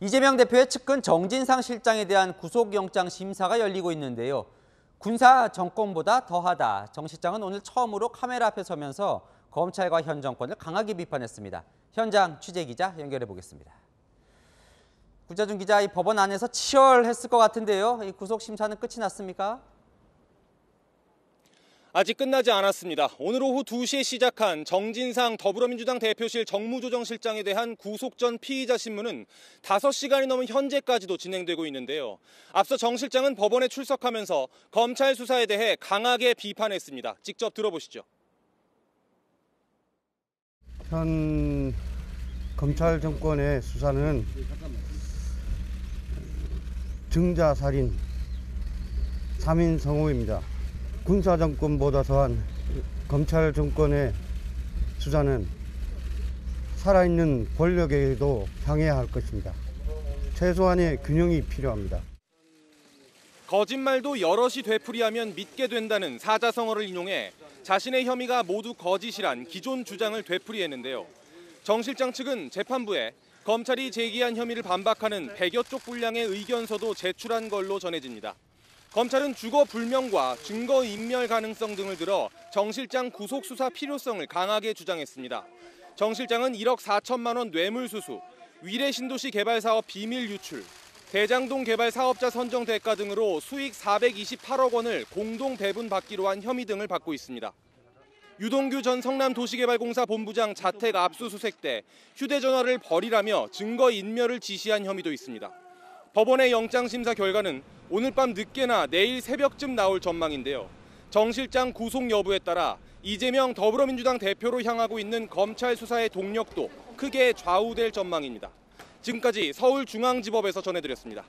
이재명 대표의 측근 정진상 실장에 대한 구속영장 심사가 열리고 있는데요. 군사 정권보다 더하다. 정 실장은 오늘 처음으로 카메라 앞에 서면서 검찰과 현 정권을 강하게 비판했습니다. 현장 취재기자 연결해 보겠습니다. 구자준 기자, 이 법원 안에서 치열했을 것 같은데요. 이 구속심사는 끝이 났습니까? 아직 끝나지 않았습니다. 오늘 오후 2시에 시작한 정진상 더불어민주당 대표실 정무조정실장에 대한 구속 전 피의자 신문은 5시간이 넘은 현재까지도 진행되고 있는데요. 앞서 정 실장은 법원에 출석하면서 검찰 수사에 대해 강하게 비판했습니다. 직접 들어보시죠. 현 검찰 정권의 수사는 증자살인, 3인 성호입니다. 군사 정권보다 더한 검찰 정권의 수사는 살아있는 권력에도 향해야 할 것입니다. 최소한의 균형이 필요합니다. 거짓말도 여럿이 되풀이하면 믿게 된다는 사자성어를 인용해 자신의 혐의가 모두 거짓이란 기존 주장을 되풀이했는데요. 정 실장 측은 재판부에 검찰이 제기한 혐의를 반박하는 100여 쪽 분량의 의견서도 제출한 걸로 전해집니다. 검찰은 주거 불명과 증거 인멸 가능성 등을 들어 정 실장 구속 수사 필요성을 강하게 주장했습니다. 정 실장은 1억 4천만 원 뇌물수수, 위례 신도시 개발 사업 비밀 유출, 대장동 개발 사업자 선정 대가 등으로 수익 428억 원을 공동 배분받기로 한 혐의 등을 받고 있습니다. 유동규 전 성남도시개발공사 본부장 자택 압수수색 때 휴대전화를 버리라며 증거 인멸을 지시한 혐의도 있습니다. 법원의 영장심사 결과는 오늘 밤 늦게나 내일 새벽쯤 나올 전망인데요. 정 실장 구속 여부에 따라 이재명 더불어민주당 대표로 향하고 있는 검찰 수사의 동력도 크게 좌우될 전망입니다. 지금까지 서울중앙지법에서 전해드렸습니다.